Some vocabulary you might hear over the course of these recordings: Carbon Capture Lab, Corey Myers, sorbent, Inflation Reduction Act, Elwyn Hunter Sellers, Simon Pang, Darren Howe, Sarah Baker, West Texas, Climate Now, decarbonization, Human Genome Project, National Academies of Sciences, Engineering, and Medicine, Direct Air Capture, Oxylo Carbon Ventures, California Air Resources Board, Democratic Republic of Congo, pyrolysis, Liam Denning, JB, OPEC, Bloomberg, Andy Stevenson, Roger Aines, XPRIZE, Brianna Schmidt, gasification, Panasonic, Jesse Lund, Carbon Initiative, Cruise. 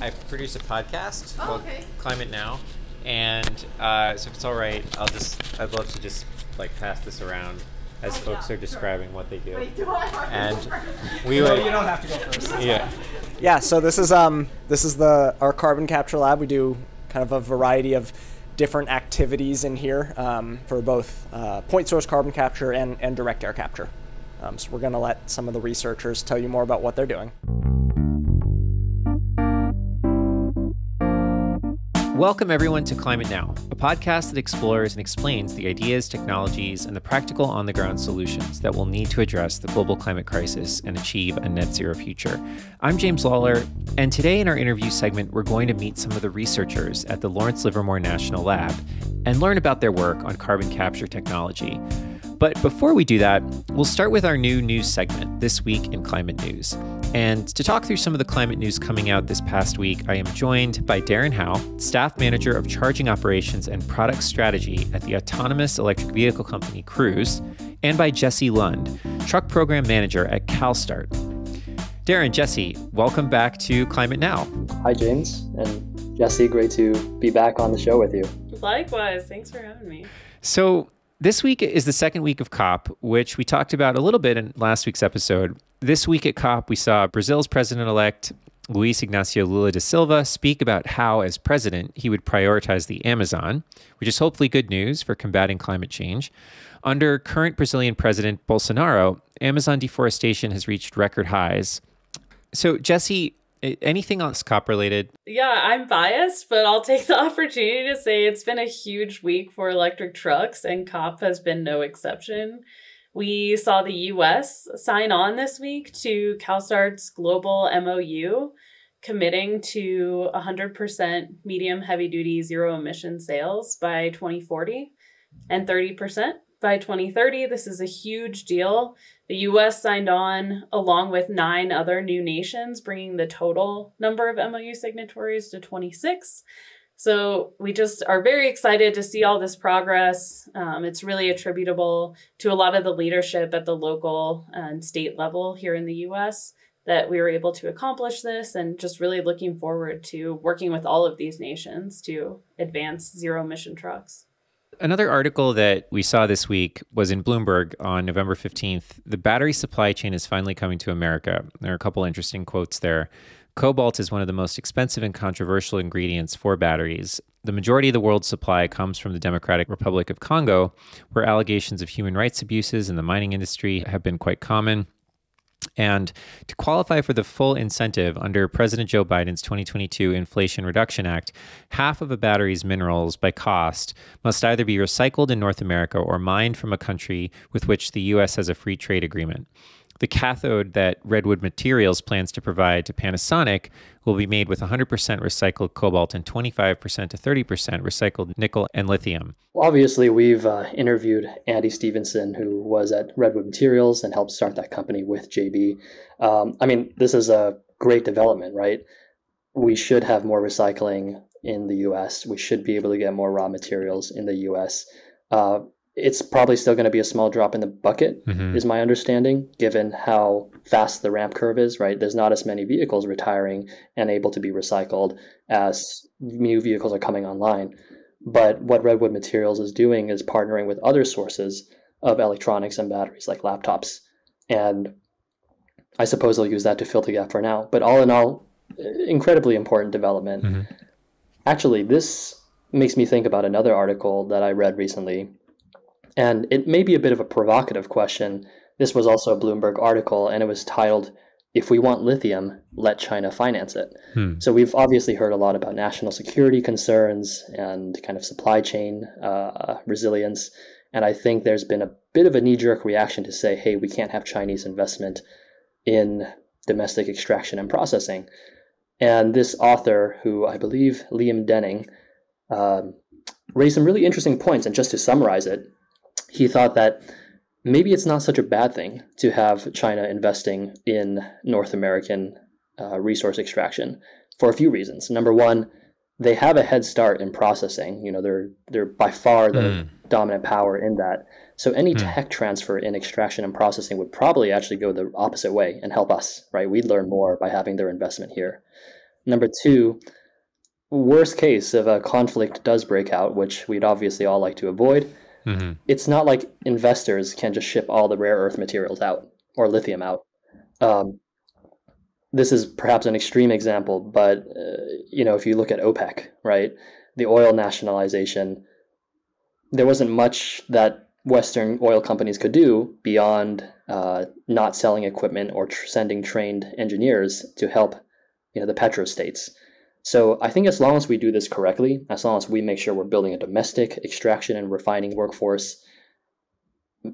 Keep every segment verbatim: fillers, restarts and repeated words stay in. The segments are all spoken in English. I produce a podcast oh, called okay. Climate Now, and uh, so if it's all right, I'll just I'd love to just like pass this around as oh, folks yeah, are describing sure. what they do. Wait, do I have and to go first? we no, would, you don't have to go first. Yeah. Yeah. So this is um this is the our carbon capture lab. We do kind of a variety of different activities in here um, for both uh, point source carbon capture and and direct air capture. Um, so we're going to let some of the researchers tell you more about what they're doing. Welcome everyone to Climate Now, a podcast that explores and explains the ideas, technologies, and the practical on-the-ground solutions that we'll need to address the global climate crisis and achieve a net zero future. I'm James Lawler, and today in our interview segment, we're going to meet some of the researchers at the Lawrence Livermore National Lab and learn about their work on carbon capture technology. But before we do that, we'll start with our new news segment, This Week in Climate News. And to talk through some of the climate news coming out this past week, I am joined by Darren Howe, Staff Manager of Charging Operations and Product Strategy at the autonomous electric vehicle company Cruise, and by Jesse Lund, Truck Program Manager at CalStart. Darren, Jesse, welcome back to Climate Now. Hi, James. And Jesse, great to be back on the show with you. Likewise. Thanks for having me. So, this week is the second week of COP, which we talked about a little bit in last week's episode. This week at COP, we saw Brazil's president-elect Luiz Ignacio Lula da Silva speak about how, as president, he would prioritize the Amazon, which is hopefully good news for combating climate change. Under current Brazilian President Bolsonaro, Amazon deforestation has reached record highs. So, Jesse, anything else COP related? Yeah, I'm biased, but I'll take the opportunity to say it's been a huge week for electric trucks, and COP has been no exception. We saw the U S sign on this week to CalStart's global M O U, committing to one hundred percent medium heavy-duty zero-emission sales by twenty forty and thirty percent by twenty thirty. This is a huge deal. The U S signed on along with nine other new nations, bringing the total number of M O U signatories to twenty-six. So we just are very excited to see all this progress. Um, it's really attributable to a lot of the leadership at the local and state level here in the U S that we were able to accomplish this, and just really looking forward to working with all of these nations to advance zero emission trucks. Another article that we saw this week was in Bloomberg on November fifteenth. The battery supply chain is finally coming to America. There are a couple interesting quotes there. Cobalt is one of the most expensive and controversial ingredients for batteries. The majority of the world's supply comes from the Democratic Republic of Congo, where allegations of human rights abuses in the mining industry have been quite common. And to qualify for the full incentive under President Joe Biden's twenty twenty-two Inflation Reduction Act, half of a battery's minerals by cost must either be recycled in North America or mined from a country with which the U S has a free trade agreement. The cathode that Redwood Materials plans to provide to Panasonic will be made with one hundred percent recycled cobalt and twenty-five percent to thirty percent recycled nickel and lithium. Well, obviously, we've uh, interviewed Andy Stevenson, who was at Redwood Materials and helped start that company with J B. Um, I mean, this is a great development, right? We should have more recycling in the U S. We should be able to get more raw materials in the U S. Uh, It's probably still going to be a small drop in the bucket, mm-hmm. is my understanding, given how fast the ramp curve is, right? There's not as many vehicles retiring and able to be recycled as new vehicles are coming online. But what Redwood Materials is doing is partnering with other sources of electronics and batteries, like laptops. And I suppose they'll use that to fill the gap for now. But all in all, incredibly important development. Mm-hmm. Actually, this makes me think about another article that I read recently. And it may be a bit of a provocative question. This was also a Bloomberg article, and it was titled, "If We Want Lithium, Let China Finance It." Hmm. So we've obviously heard a lot about national security concerns and kind of supply chain uh, resilience. And I think there's been a bit of a knee-jerk reaction to say, hey, we can't have Chinese investment in domestic extraction and processing. And this author, who I believe Liam Denning, uh, raised some really interesting points. And just to summarize it, he thought that maybe it's not such a bad thing to have China investing in North American uh, resource extraction for a few reasons. Number one, they have a head start in processing. You know, they're they're by far the mm. dominant power in that. So any mm. tech transfer in extraction and processing would probably actually go the opposite way and help us, right? We'd learn more by having their investment here. Number two, worst case if a conflict does break out, which we'd obviously all like to avoid, mm-hmm. it's not like investors can just ship all the rare earth materials out or lithium out. Um, this is perhaps an extreme example, but uh, you know, if you look at OPEC, right, the oil nationalization, there wasn't much that Western oil companies could do beyond uh, not selling equipment or tr- sending trained engineers to help, you know, the petrostates. So I think as long as we do this correctly, as long as we make sure we're building a domestic extraction and refining workforce,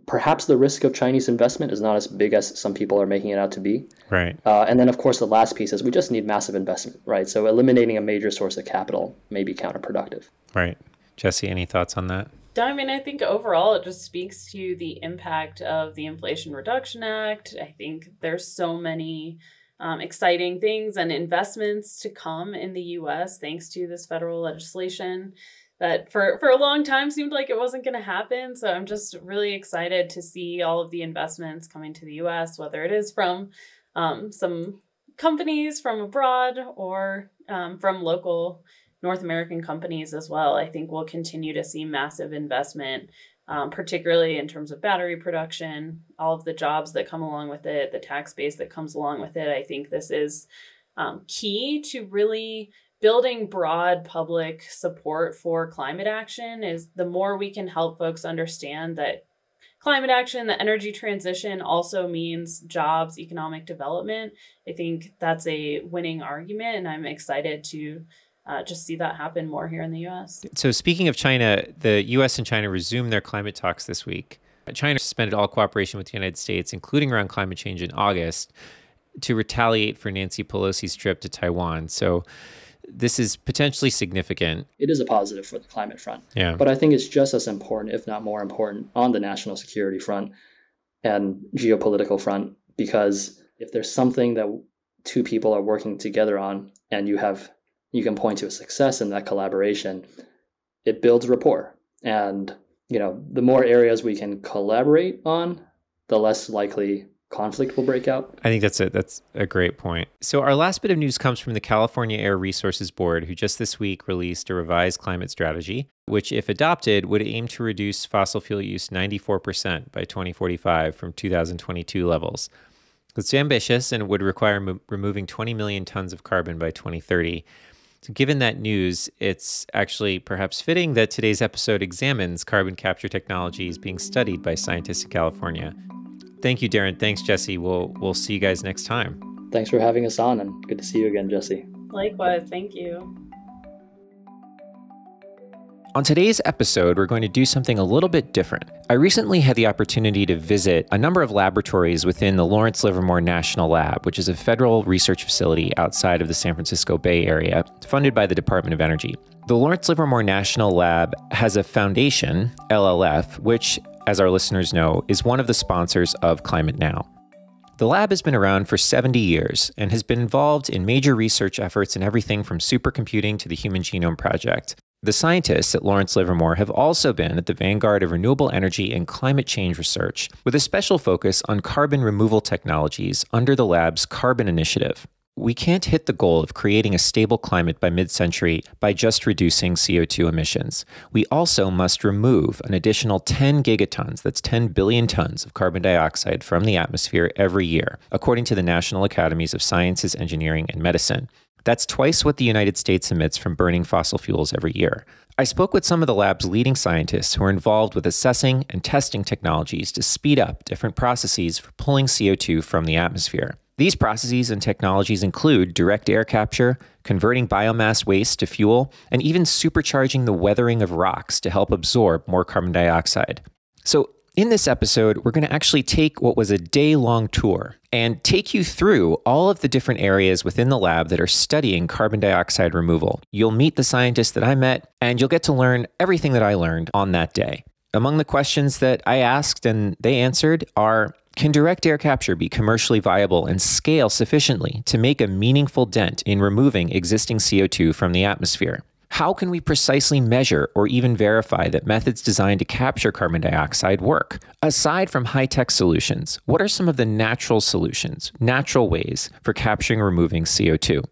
perhaps the risk of Chinese investment is not as big as some people are making it out to be. Right. Uh, and then, of course, the last piece is we just need massive investment, right? So eliminating a major source of capital may be counterproductive. Right. Jesse, any thoughts on that? I mean, I think overall it just speaks to the impact of the Inflation Reduction Act. I think there's so many um, exciting things and investments to come in the U S thanks to this federal legislation that for, for a long time seemed like it wasn't going to happen. So I'm just really excited to see all of the investments coming to the U S, whether it is from um, some companies from abroad or um, from local North American companies as well. I think we'll continue to see massive investment, um, particularly in terms of battery production, all of the jobs that come along with it, the tax base that comes along with it. I think this is um, key to really building broad public support for climate action. Is the more we can help folks understand that climate action, the energy transition also means jobs, economic development, I think that's a winning argument, and I'm excited to Uh, just see that happen more here in the U S. So speaking of China, the U S and China resumed their climate talks this week. China suspended all cooperation with the United States, including around climate change, in August to retaliate for Nancy Pelosi's trip to Taiwan. So this is potentially significant. It is a positive for the climate front. Yeah. But I think it's just as important, if not more important, on the national security front and geopolitical front, because if there's something that two people are working together on and you have you can point to a success in that collaboration, it builds rapport. And, you know, the more areas we can collaborate on, the less likely conflict will break out. I think that's a, that's a great point. So our last bit of news comes from the California Air Resources Board, who just this week released a revised climate strategy, which, if adopted, would aim to reduce fossil fuel use ninety-four percent by twenty forty-five from two thousand twenty-two levels. It's ambitious and would require mo- removing twenty million tons of carbon by twenty thirty. So given that news, it's actually perhaps fitting that today's episode examines carbon capture technologies being studied by scientists in California. Thank you, Darren. Thanks, Jesse. We'll we'll see you guys next time. Thanks for having us on, and good to see you again, Jesse. Likewise. Thank you. On today's episode, we're going to do something a little bit different. I recently had the opportunity to visit a number of laboratories within the Lawrence Livermore National Lab, which is a federal research facility outside of the San Francisco Bay Area, funded by the Department of Energy. The Lawrence Livermore National Lab has a foundation, L L F, which, as our listeners know, is one of the sponsors of Climate Now. The lab has been around for seventy years and has been involved in major research efforts in everything from supercomputing to the Human Genome Project. The scientists at Lawrence Livermore have also been at the vanguard of renewable energy and climate change research, with a special focus on carbon removal technologies under the lab's Carbon Initiative. We can't hit the goal of creating a stable climate by mid-century by just reducing C O two emissions. We also must remove an additional ten gigatons, that's ten billion tons of carbon dioxide from the atmosphere every year, according to the National Academies of Sciences, Engineering, and Medicine. That's twice what the United States emits from burning fossil fuels every year. I spoke with some of the lab's leading scientists who are involved with assessing and testing technologies to speed up different processes for pulling C O two from the atmosphere. These processes and technologies include direct air capture, converting biomass waste to fuel, and even supercharging the weathering of rocks to help absorb more carbon dioxide. So, in this episode, we're going to actually take what was a day-long tour and take you through all of the different areas within the lab that are studying carbon dioxide removal. You'll meet the scientists that I met, and you'll get to learn everything that I learned on that day. Among the questions that I asked and they answered are, can direct air capture be commercially viable and scale sufficiently to make a meaningful dent in removing existing C O two from the atmosphere? How can we precisely measure or even verify that methods designed to capture carbon dioxide work? Aside from high-tech solutions, what are some of the natural solutions, natural ways for capturing and removing C O two?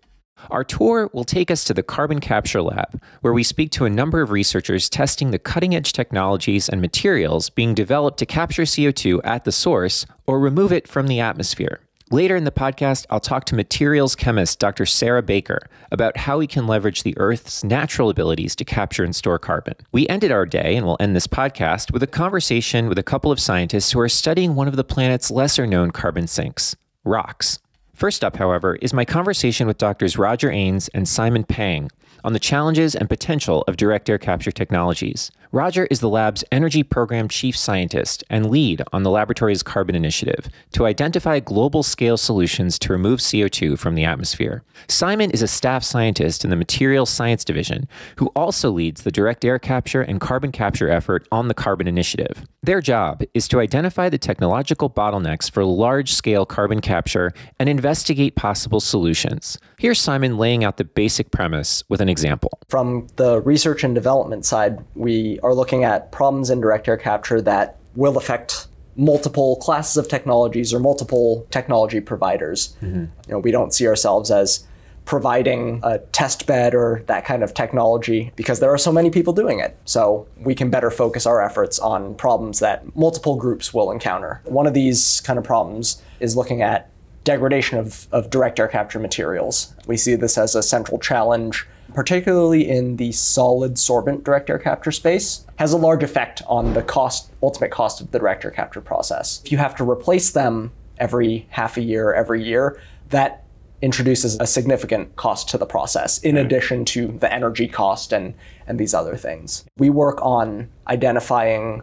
Our tour will take us to the Carbon Capture Lab, where we speak to a number of researchers testing the cutting-edge technologies and materials being developed to capture C O two at the source or remove it from the atmosphere. Later in the podcast, I'll talk to materials chemist Doctor Sarah Baker about how we can leverage the Earth's natural abilities to capture and store carbon. We ended our day, and we'll end this podcast, with a conversation with a couple of scientists who are studying one of the planet's lesser-known carbon sinks, rocks. First up, however, is my conversation with Doctors Roger Aines and Simon Pang on the challenges and potential of direct air capture technologies. Roger is the lab's energy program chief scientist and lead on the laboratory's Carbon Initiative to identify global-scale solutions to remove C O two from the atmosphere. Simon is a staff scientist in the Materials Science Division who also leads the direct air capture and carbon capture effort on the Carbon Initiative. Their job is to identify the technological bottlenecks for large-scale carbon capture and investigate possible solutions. Here's Simon laying out the basic premise with an example. From the research and development side, we are looking at problems in direct air capture that will affect multiple classes of technologies or multiple technology providers. Mm-hmm. You know, we don't see ourselves as providing a test bed or that kind of technology because there are so many people doing it. So we can better focus our efforts on problems that multiple groups will encounter. One of these kind of problems is looking at degradation of, of direct air capture materials. We see this as a central challenge, particularly in the solid sorbent direct air capture space, has a large effect on the cost, ultimate cost of the direct air capture process. If you have to replace them every half a year, every year, that introduces a significant cost to the process, in addition to the energy cost and, and these other things. We work on identifying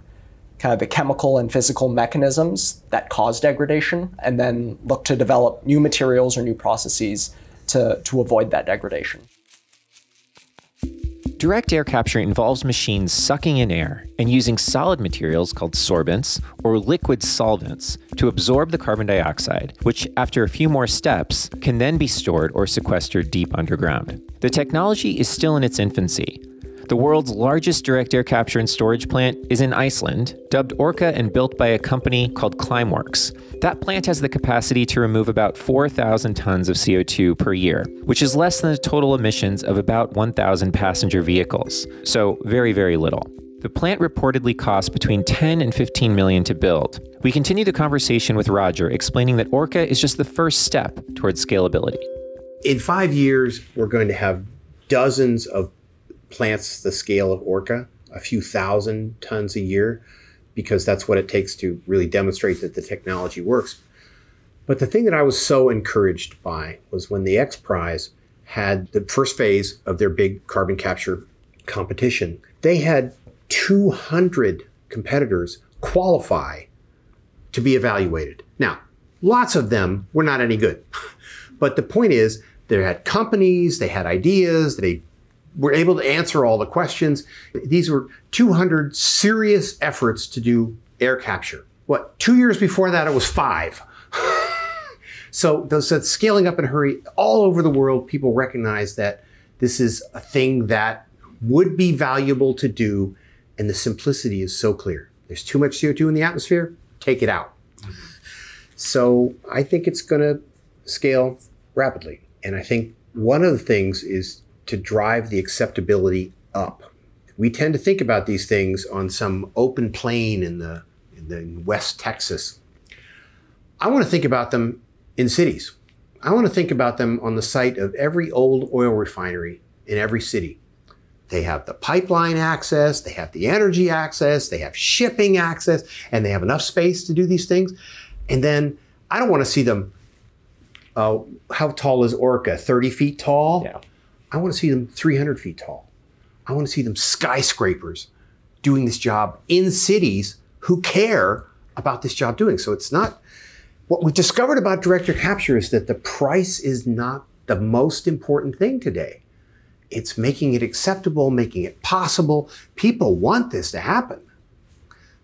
kind of the chemical and physical mechanisms that cause degradation, and then look to develop new materials or new processes to, to avoid that degradation. Direct air capture involves machines sucking in air and using solid materials called sorbents or liquid solvents to absorb the carbon dioxide, which after a few more steps can then be stored or sequestered deep underground. The technology is still in its infancy. The world's largest direct air capture and storage plant is in Iceland, dubbed Orca and built by a company called Climeworks. That plant has the capacity to remove about four thousand tons of C O two per year, which is less than the total emissions of about one thousand passenger vehicles, so very, very little. The plant reportedly costs between ten and fifteen million to build. We continue the conversation with Roger, explaining that Orca is just the first step towards scalability. In five years, we're going to have dozens of plants the scale of Orca, a few thousand tons a year, because that's what it takes to really demonstrate that the technology works. But the thing that I was so encouraged by was when the XPRIZE had the first phase of their big carbon capture competition, they had two hundred competitors qualify to be evaluated. Now, lots of them were not any good, but the point is they had companies, they had ideas, they were able to answer all the questions. These were two hundred serious efforts to do air capture. What, two years before that, it was five. So those that's scaling up in a hurry all over the world, people recognize that this is a thing that would be valuable to do. And the simplicity is so clear. There's too much C O two in the atmosphere, take it out. Mm-hmm. So I think it's gonna scale rapidly. And I think one of the things is to drive the acceptability up. We tend to think about these things on some open plain in the, in the in West Texas. I want to think about them in cities. I want to think about them on the site of every old oil refinery in every city. They have the pipeline access, they have the energy access, they have shipping access, and they have enough space to do these things. And then I don't want to see them, uh, how tall is Orca, thirty feet tall? Yeah. I want to see them three hundred feet tall. I want to see them skyscrapers doing this job in cities who care about this job doing. So it's not, what we've discovered about direct air capture is that the price is not the most important thing today. It's making it acceptable, making it possible. People want this to happen.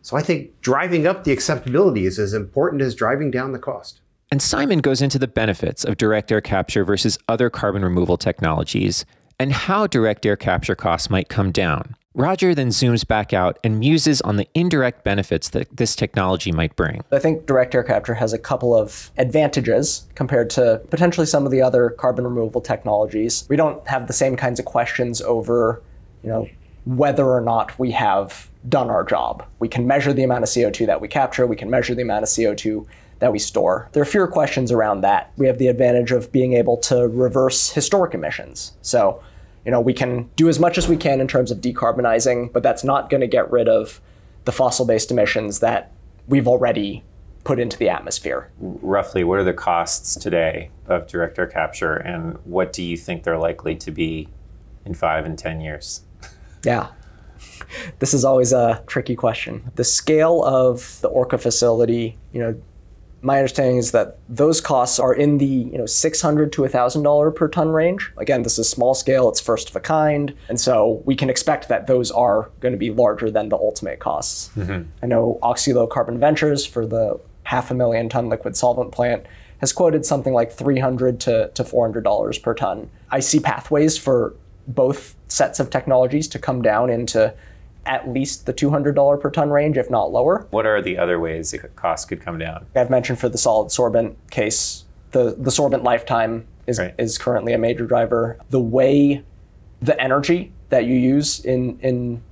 So I think driving up the acceptability is as important as driving down the cost. And Simon goes into the benefits of direct air capture versus other carbon removal technologies and how direct air capture costs might come down. Roger then zooms back out and muses on the indirect benefits that this technology might bring. I think direct air capture has a couple of advantages compared to potentially some of the other carbon removal technologies. We don't have the same kinds of questions over, you know, whether or not we have done our job. We can measure the amount of C O two that we capture. We can measure the amount of C O two that we store. There are fewer questions around that. We have the advantage of being able to reverse historic emissions. So, you know, we can do as much as we can in terms of decarbonizing, but that's not going to get rid of the fossil-based emissions that we've already put into the atmosphere. Roughly, what are the costs today of direct air capture, and what do you think they're likely to be in five and ten years? Yeah, this is always a tricky question. The scale of the Orca facility, you know, my understanding is that those costs are in the, you know, six hundred to one thousand dollars per ton range. Again, this is small scale, it's first of a kind. And so we can expect that those are going to be larger than the ultimate costs. Mm-hmm. I know Oxylo Carbon Ventures for the half a million ton liquid solvent plant has quoted something like three hundred to four hundred dollars per ton. I see pathways for both sets of technologies to come down into at least the two hundred dollars per ton range, if not lower. What are the other ways that costs could come down? I've mentioned for the solid sorbent case, the, the sorbent lifetime is, right. is currently a major driver. The way the energy that you use in, in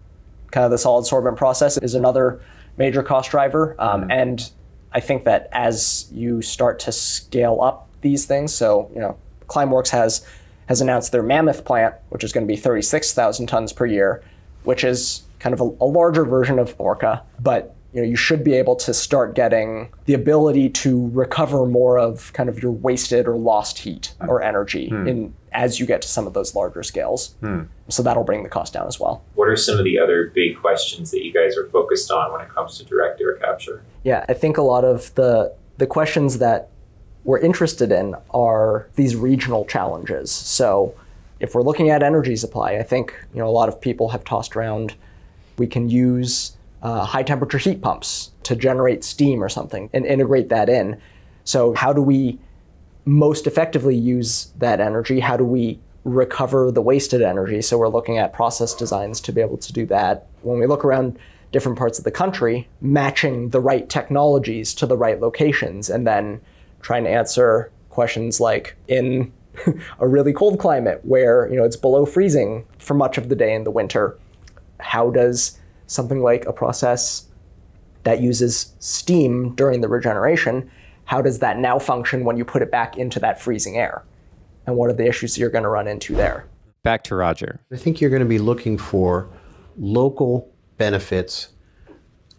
kind of the solid sorbent process is another major cost driver. Um, mm. And I think that as you start to scale up these things, so, you know, Climeworks has, has announced their Mammoth plant, which is going to be thirty-six thousand tons per year, which is kind of a, a larger version of Orca, but you know, you should be able to start getting the ability to recover more of kind of your wasted or lost heat or energy hmm. in as you get to some of those larger scales. Hmm. So that'll bring the cost down as well. What are some of the other big questions that you guys are focused on when it comes to direct air capture? Yeah, I think a lot of the the questions that we're interested in are these regional challenges. So if we're looking at energy supply, I think you know a lot of people have tossed around we can use uh, high temperature heat pumps to generate steam or something and integrate that in. So how do we most effectively use that energy? How do we recover the wasted energy? So we're looking at process designs to be able to do that. When we look around different parts of the country, matching the right technologies to the right locations and then trying to answer questions like in a really cold climate where you know it's below freezing for much of the day in the winter, how does something like a process that uses steam during the regeneration, how does that now function when you put it back into that freezing air? And what are the issues you're going to run into there? Back to Roger. I think you're going to be looking for local benefits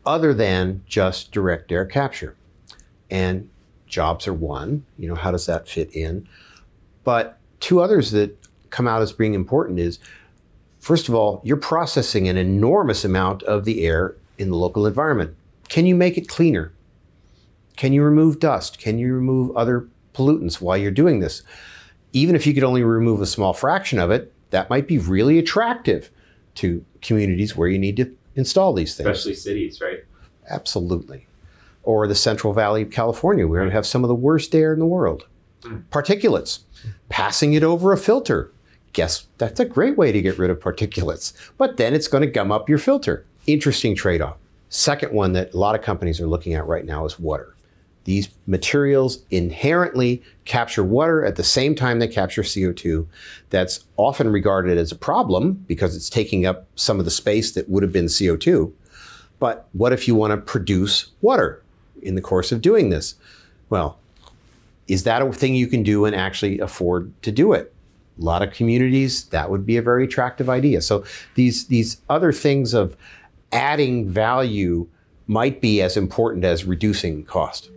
other than just direct air capture. And jobs are one, you know, how does that fit in? But two others that come out as being important is, first of all, you're processing an enormous amount of the air in the local environment. Can you make it cleaner? Can you remove dust? Can you remove other pollutants while you're doing this? Even if you could only remove a small fraction of it, that might be really attractive to communities where you need to install these things. Especially cities, right? Absolutely. Or the Central Valley of California, where we have some of the worst air in the world. Particulates, passing it over a filter. Guess that's a great way to get rid of particulates, but then it's going to gum up your filter. Interesting trade-off. Second one that a lot of companies are looking at right now is water. These materials inherently capture water at the same time they capture C O two. That's often regarded as a problem because it's taking up some of the space that would have been C O two. But what if you want to produce water in the course of doing this? Well, is that a thing you can do and actually afford to do it? A lot of communities, that would be a very attractive idea. So these, these other things of adding value might be as important as reducing cost.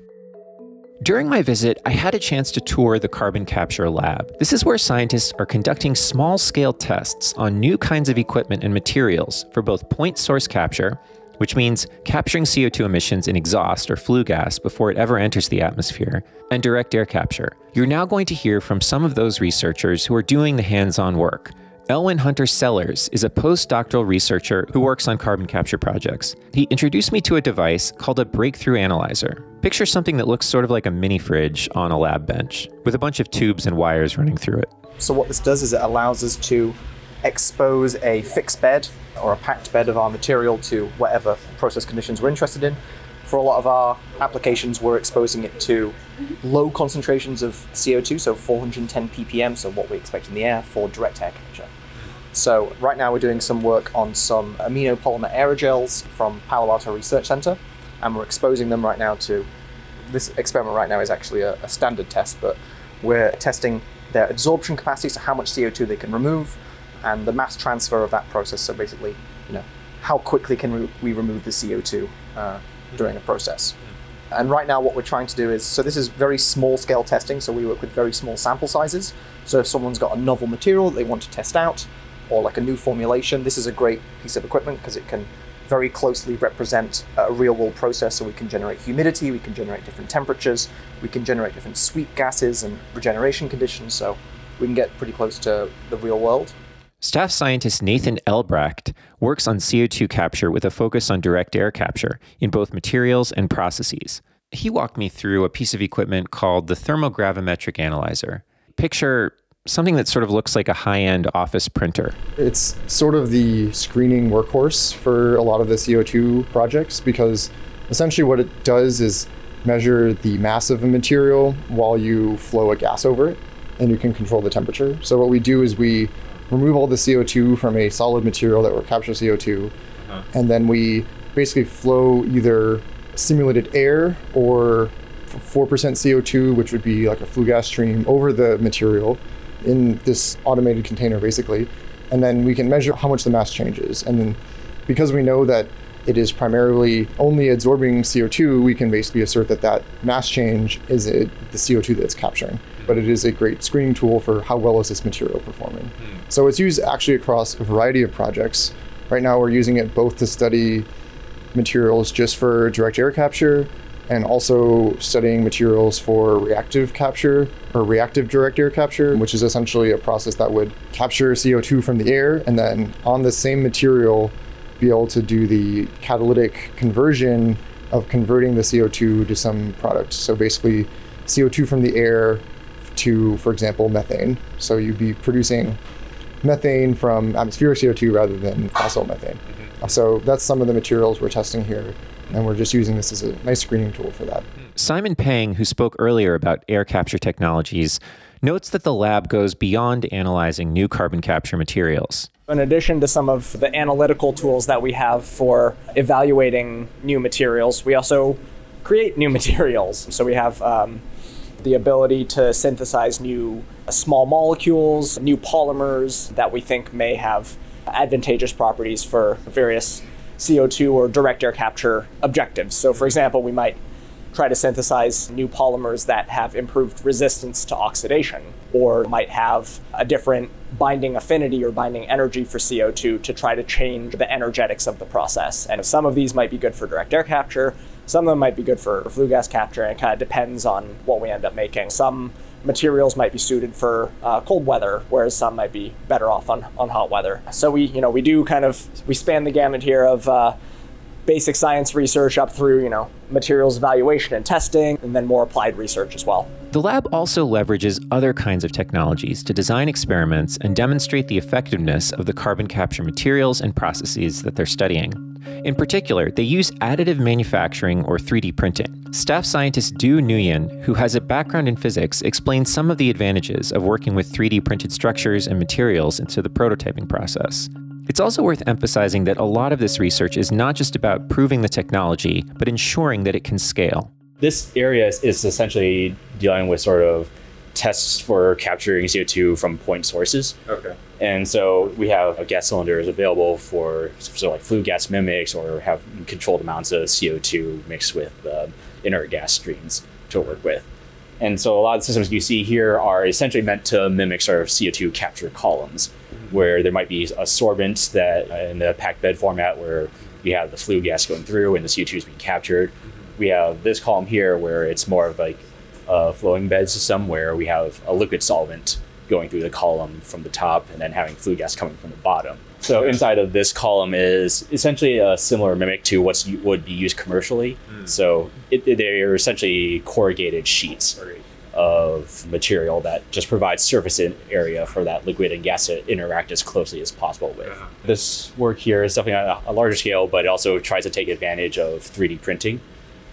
During my visit, I had a chance to tour the Carbon Capture Lab. This is where scientists are conducting small-scale tests on new kinds of equipment and materials for both point source capture, which means capturing C O two emissions in exhaust or flue gas before it ever enters the atmosphere, and direct air capture. You're now going to hear from some of those researchers who are doing the hands-on work. Elwyn Hunter Sellers is a postdoctoral researcher who works on carbon capture projects. He introduced me to a device called a breakthrough analyzer. Picture something that looks sort of like a mini fridge on a lab bench, with a bunch of tubes and wires running through it. So what this does is it allows us to expose a fixed bed or a packed bed of our material to whatever process conditions we're interested in. For a lot of our applications, we're exposing it to low concentrations of C O two, so four hundred ten p p m, so what we expect in the air, for direct air capture. So right now we're doing some work on some amino polymer aerogels from Palo Alto Research Center, and we're exposing them right now to, this experiment right now is actually a, a standard test, but we're testing their absorption capacity, so how much C O two they can remove, and the mass transfer of that process, so basically, you know, how quickly can we, we remove the C O two uh, during a process. And right now what we're trying to do is, so this is very small scale testing, so we work with very small sample sizes. So if someone's got a novel material that they want to test out, or like a new formulation, this is a great piece of equipment because it can very closely represent a real world process. So we can generate humidity, we can generate different temperatures, we can generate different sweep gases and regeneration conditions, so we can get pretty close to the real world. Staff scientist Nathan Elbracht works on C O two capture with a focus on direct air capture in both materials and processes. He walked me through a piece of equipment called the thermogravimetric analyzer. Picture something that sort of looks like a high-end office printer. It's sort of the screening workhorse for a lot of the C O two projects, because essentially what it does is measure the mass of a material while you flow a gas over it, and you can control the temperature. So what we do is we remove all the C O two from a solid material that will capture C O two, huh. and then we basically flow either simulated air or four percent C O two, which would be like a flue gas stream, over the material in this automated container, basically. And then we can measure how much the mass changes. And then because we know that it is primarily only absorbing C O two, we can basically assert that that mass change is it, the C O two that it's capturing. But it is a great screening tool for how well is this material performing. Mm. So it's used actually across a variety of projects. Right now we're using it both to study materials just for direct air capture, and also studying materials for reactive capture, or reactive direct air capture, which is essentially a process that would capture C O two from the air, and then on the same material, be able to do the catalytic conversion of converting the C O two to some product. So basically C O two from the air to, for example, methane. So you'd be producing methane from atmospheric C O two rather than fossil methane. Mm-hmm. So that's some of the materials we're testing here, and we're just using this as a nice screening tool for that. Simon Pang, who spoke earlier about air capture technologies, notes that the lab goes beyond analyzing new carbon capture materials. In addition to some of the analytical tools that we have for evaluating new materials, we also create new materials. So we have um, the ability to synthesize new small molecules, new polymers that we think may have advantageous properties for various C O two or direct air capture objectives. So for example, we might try to synthesize new polymers that have improved resistance to oxidation, or might have a different binding affinity or binding energy for C O two to try to change the energetics of the process. And some of these might be good for direct air capture, some of them might be good for flue gas capture, and it kind of depends on what we end up making. Some materials might be suited for uh, cold weather, whereas some might be better off on, on hot weather. So we, you know, we do kind of, we span the gamut here of uh, basic science research up through, you know, materials evaluation and testing, and then more applied research as well. The lab also leverages other kinds of technologies to design experiments and demonstrate the effectiveness of the carbon capture materials and processes that they're studying. In particular, they use additive manufacturing or three D printing. Staff scientist Du Nguyen, who has a background in physics, explains some of the advantages of working with three D printed structures and materials into the prototyping process. It's also worth emphasizing that a lot of this research is not just about proving the technology, but ensuring that it can scale. This area is essentially dealing with sort of tests for capturing C O two from point sources. Okay. And so we have gas cylinders available for so like flue gas mimics, or have controlled amounts of C O two mixed with uh, inert gas streams to work with. And so a lot of the systems you see here are essentially meant to mimic sort of C O two capture columns, where there might be a sorbent that in the packed bed format where you have the flue gas going through and the C O two is being captured. We have this column here where it's more of like a flowing bed system where we have a liquid solvent going through the column from the top and then having flue gas coming from the bottom. So inside of this column is essentially a similar mimic to what would be used commercially. Mm. So it, they're essentially corrugated sheets of material that just provides surface area for that liquid and gas to interact as closely as possible with. Yeah. This work here is definitely on a larger scale, but it also tries to take advantage of three D printing.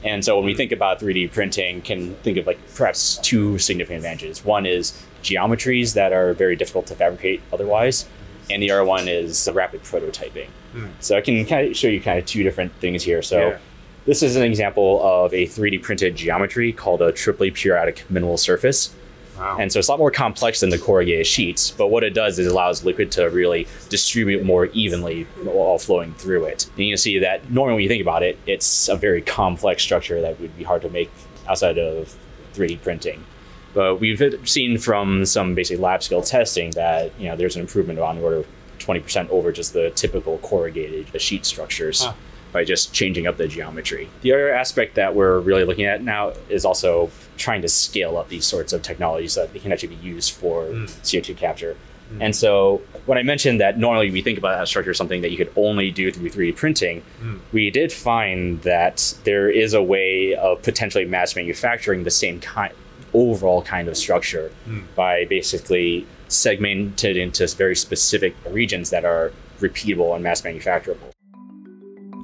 And so when we think about three D printing, can think of like perhaps two significant advantages. One is geometries that are very difficult to fabricate otherwise, and the other one is rapid prototyping. Mm. So I can kind of show you kind of two different things here. So yeah. This is an example of a three D printed geometry called a triply periodic mineral surface. Wow. And so it's a lot more complex than the corrugated sheets, but what it does is it allows liquid to really distribute more evenly while flowing through it. And you can see that normally when you think about it, it's a very complex structure that would be hard to make outside of three D printing. But we've seen from some basic lab scale testing that, you know, there's an improvement on the order of twenty percent over just the typical corrugated sheet structures. Huh. By just changing up the geometry. The other aspect that we're really looking at now is also trying to scale up these sorts of technologies so that they can actually be used for mm. C O two capture. Mm. And so when I mentioned that normally we think about that structure as something that you could only do through three D printing, mm. we did find that there is a way of potentially mass manufacturing the same kind, overall kind of structure mm. by basically segmented into very specific regions that are repeatable and mass manufacturable.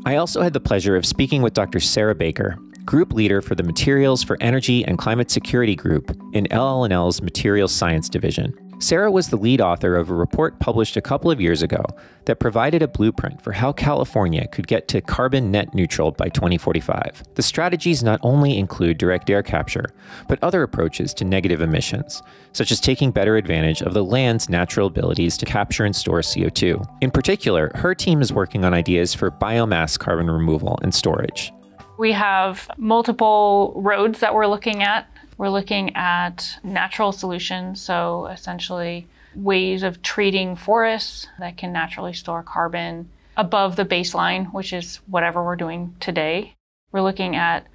I also had the pleasure of speaking with Doctor Sarah Baker, Group Leader for the Materials for Energy and Climate Security Group in L L and L's Materials Science Division. Sarah was the lead author of a report published a couple of years ago that provided a blueprint for how California could get to carbon net neutral by twenty forty-five. The strategies not only include direct air capture, but other approaches to negative emissions, such as taking better advantage of the land's natural abilities to capture and store C O two. In particular, her team is working on ideas for biomass carbon removal and storage. We have multiple roads that we're looking at. We're looking at natural solutions, so essentially ways of treating forests that can naturally store carbon above the baseline, which is whatever we're doing today. We're looking at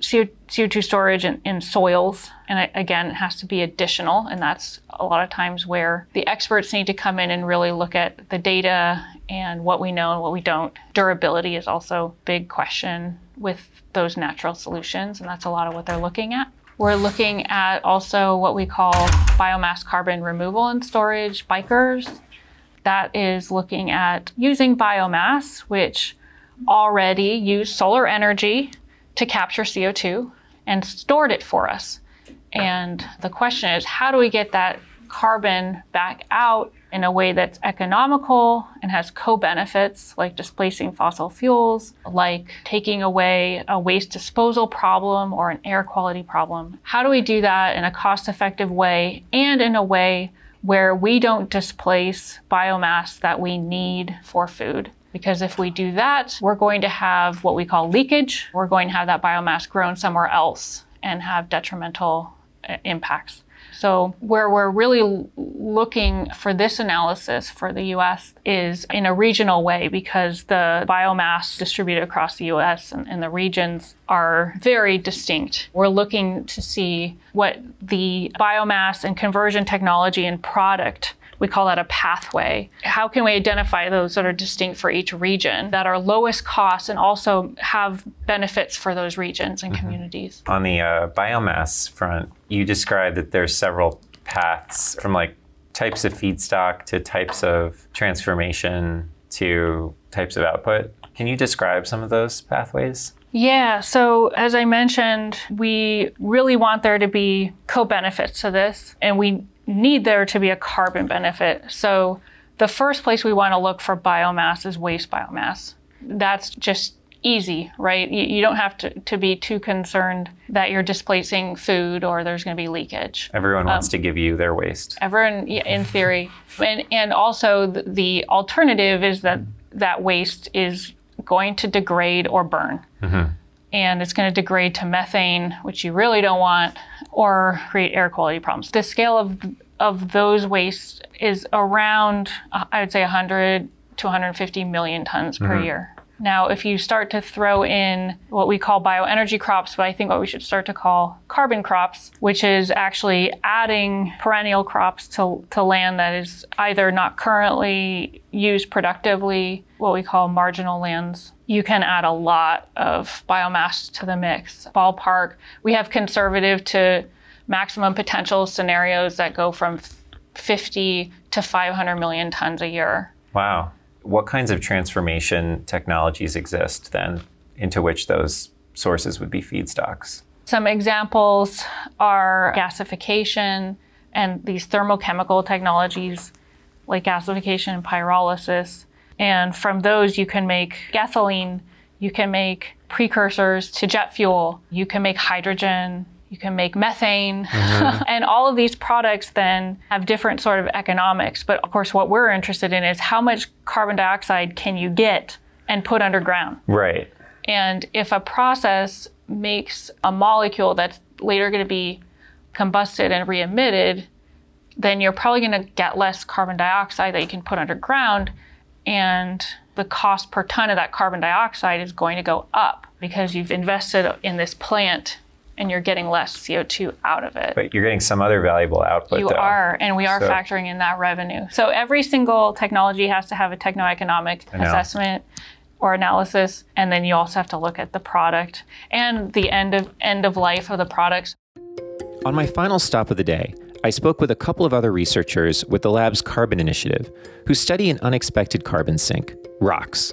C O two storage in, in soils, and again, it has to be additional, and that's a lot of times where the experts need to come in and really look at the data and what we know and what we don't. Durability is also a big question with those natural solutions, and that's a lot of what they're looking at. We're looking at also what we call biomass carbon removal and storage, bikers. That is looking at using biomass, which already use solar energy to capture C O two and stored it for us. And the question is, how do we get that carbon back out in a way that's economical and has co-benefits, like displacing fossil fuels, like taking away a waste disposal problem or an air quality problem? How do we do that in a cost-effective way and in a way where we don't displace biomass that we need for food? Because if we do that, we're going to have what we call leakage. We're going to have that biomass grown somewhere else and have detrimental uh, impacts. So where we're really looking for this analysis for the U S is in a regional way, because the biomass distributed across the U S and, and the regions are very distinct. We're looking to see what the biomass and conversion technology and product, we call that a pathway. How can we identify those that are distinct for each region that are lowest cost and also have benefits for those regions and mm-hmm. communities? On the uh, biomass front, you described that there's several paths from like types of feedstock to types of transformation to types of output. Can you describe some of those pathways? Yeah, so as I mentioned, we really want there to be co-benefits to this, and we need there to be a carbon benefit. So the first place we want to look for biomass is waste biomass. That's just easy, right? You, you don't have to, to be too concerned that you're displacing food or there's going to be leakage. Everyone um, wants to give you their waste. Everyone, in theory. And, and also the, the alternative is that that waste is going to degrade or burn. Mm-hmm. And it's going to degrade to methane, which you really don't want, or create air quality problems. The scale of of those wastes is around, I would say, one hundred to one hundred fifty million tons mm-hmm. per year. Now, if you start to throw in what we call bioenergy crops, but I think what we should start to call carbon crops, which is actually adding perennial crops to, to land that is either not currently used productively, what we call marginal lands, you can add a lot of biomass to the mix. Ballpark, we have conservative to maximum potential scenarios that go from fifty to five hundred million tons a year. Wow. What kinds of transformation technologies exist then into which those sources would be feedstocks? Some examples are gasification and these thermochemical technologies like gasification and pyrolysis. And from those, you can make gasoline, you can make precursors to jet fuel, you can make hydrogen, you can make methane. Mm-hmm. And all of these products then have different sort of economics. But of course, what we're interested in is how much carbon dioxide can you get and put underground? Right. And if a process makes a molecule that's later going to be combusted and re-emitted, then you're probably going to get less carbon dioxide that you can put underground. And the cost per ton of that carbon dioxide is going to go up because you've invested in this plant and you're getting less C O two out of it. But you're getting some other valuable output. You though. are, and we are so. factoring in that revenue. So every single technology has to have a techno-economic assessment or analysis. And then you also have to look at the product and the end of, end of life of the products. On my final stop of the day, I spoke with a couple of other researchers with the lab's Carbon Initiative, who study an unexpected carbon sink, rocks.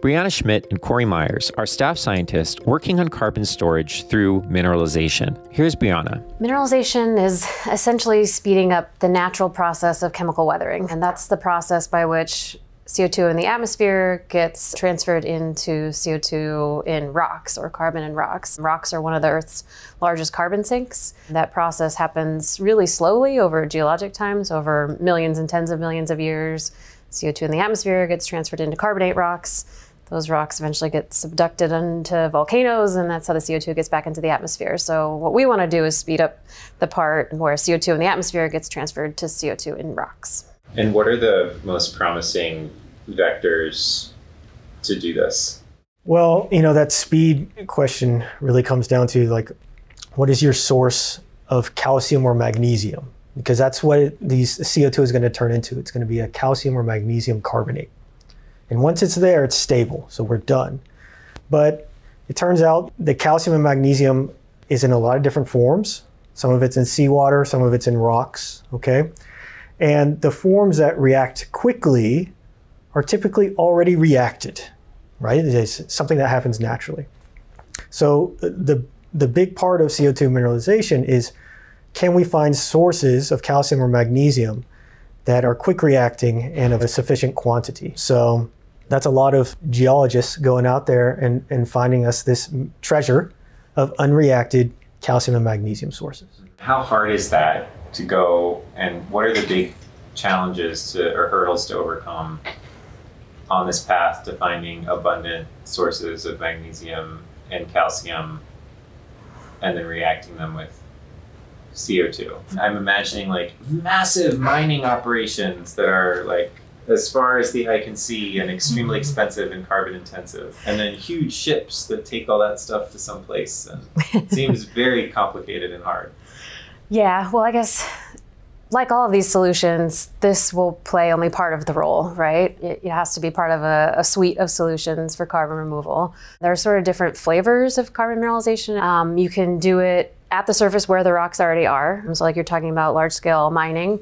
Brianna Schmidt and Corey Myers are staff scientists working on carbon storage through mineralization. Here's Brianna. Mineralization is essentially speeding up the natural process of chemical weathering, and that's the process by which C O two in the atmosphere gets transferred into C O two in rocks or carbon in rocks. Rocks are one of the Earth's largest carbon sinks. That process happens really slowly over geologic times, over millions and tens of millions of years. C O two in the atmosphere gets transferred into carbonate rocks. Those rocks eventually get subducted into volcanoes, and that's how the C O two gets back into the atmosphere. So what we want to do is speed up the part where C O two in the atmosphere gets transferred to C O two in rocks. And what are the most promising vectors to do this? Well, you know, that speed question really comes down to, like, what is your source of calcium or magnesium? Because that's what it, these C O two is going to turn into. It's going to be a calcium or magnesium carbonate. And once it's there, it's stable. So we're done. But it turns out the calcium and magnesium is in a lot of different forms. Some of it's in seawater, some of it's in rocks, okay? And the forms that react quickly are typically already reacted, right? It's something that happens naturally. So the, the big part of C O two mineralization is, can we find sources of calcium or magnesium that are quick reacting and of a sufficient quantity? So that's a lot of geologists going out there and, and finding us this treasure of unreacted calcium and magnesium sources. How hard is that to go, and what are the big challenges to, or hurdles to overcome on this path to finding abundant sources of magnesium and calcium and then reacting them with C O two? I'm imagining, like, massive mining operations that are, like, as far as the eye can see and extremely expensive and carbon intensive, and then huge ships that take all that stuff to some place. And it seems very complicated and hard. Yeah, well, I guess like all of these solutions, this will play only part of the role, right? It, it has to be part of a, a suite of solutions for carbon removal. There are sort of different flavors of carbon mineralization. Um, you can do it at the surface where the rocks already are. So like you're talking about large scale mining,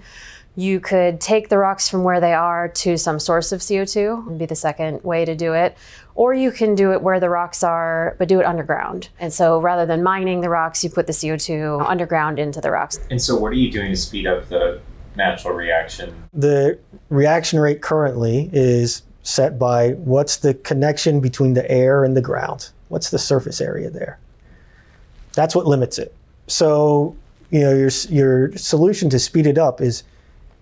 you could take the rocks from where they are to some source of C O two, would be the second way to do it. Or you can do it where the rocks are, but do it underground. And so rather than mining the rocks, you put the C O two underground into the rocks. And so what are you doing to speed up the natural reaction? The reaction rate currently is set by what's the connection between the air and the ground? What's the surface area there? That's what limits it. So, you know, your, your solution to speed it up is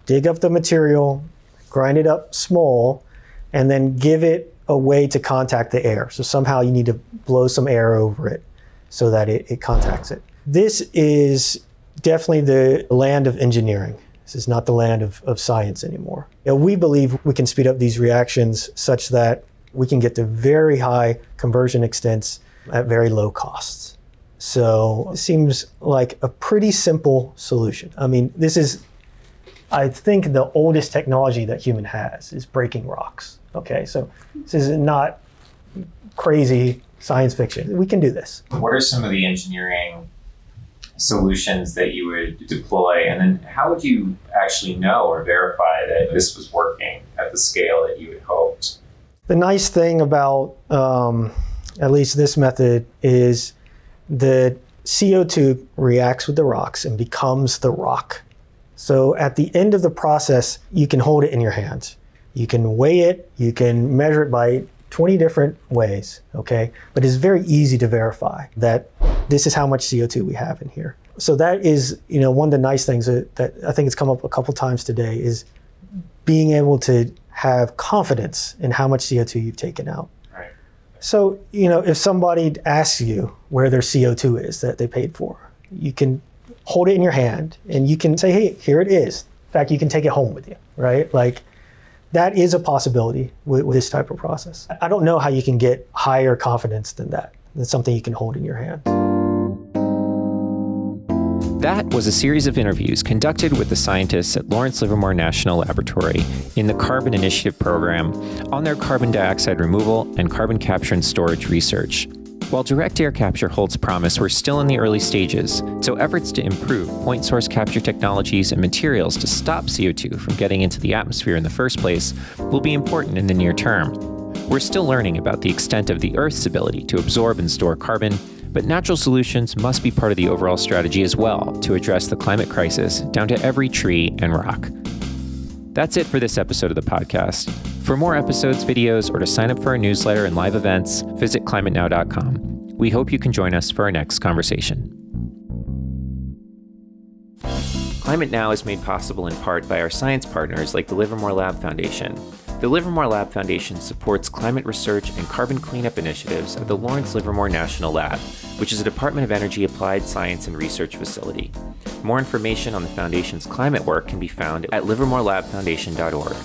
dig up the material, grind it up small, and then give it a way to contact the air. So somehow you need to blow some air over it so that it, it contacts it. This is definitely the land of engineering. This is not the land of, of science anymore. You know, we believe we can speed up these reactions such that we can get to very high conversion extents at very low costs. So it seems like a pretty simple solution. I mean, this is, I think, the oldest technology that human has is breaking rocks. Okay, so this is not crazy science fiction. We can do this. What are some of the engineering solutions that you would deploy? And then how would you actually know or verify that this was working at the scale that you had hoped? The nice thing about um, at least this method is that C O two reacts with the rocks and becomes the rock. So at the end of the process, you can hold it in your hands. You can weigh it, you can measure it by twenty different ways, okay? But it's very easy to verify that this is how much C O two we have in here. So that is, you know, one of the nice things that, that I think has come up a couple times today is being able to have confidence in how much C O two you've taken out. Right. So, you know, if somebody asks you where their C O two is that they paid for, you can hold it in your hand and you can say, hey, here it is. In fact, you can take it home with you, right? Like, that is a possibility with, with this type of process. I don't know how you can get higher confidence than that. That's something you can hold in your hand. That was a series of interviews conducted with the scientists at Lawrence Livermore National Laboratory in the Carbon Initiative program on their carbon dioxide removal and carbon capture and storage research. While direct air capture holds promise, we're still in the early stages, so efforts to improve point source capture technologies and materials to stop C O two from getting into the atmosphere in the first place will be important in the near term. We're still learning about the extent of the Earth's ability to absorb and store carbon, but natural solutions must be part of the overall strategy as well to address the climate crisis down to every tree and rock. That's it for this episode of the podcast. For more episodes, videos, or to sign up for our newsletter and live events, visit climate now dot com. We hope you can join us for our next conversation. Climate Now is made possible in part by our science partners like the Livermore Lab Foundation. The Livermore Lab Foundation supports climate research and carbon cleanup initiatives at the Lawrence Livermore National Lab, which is a Department of Energy applied science and research facility. More information on the Foundation's climate work can be found at livermore lab foundation dot org.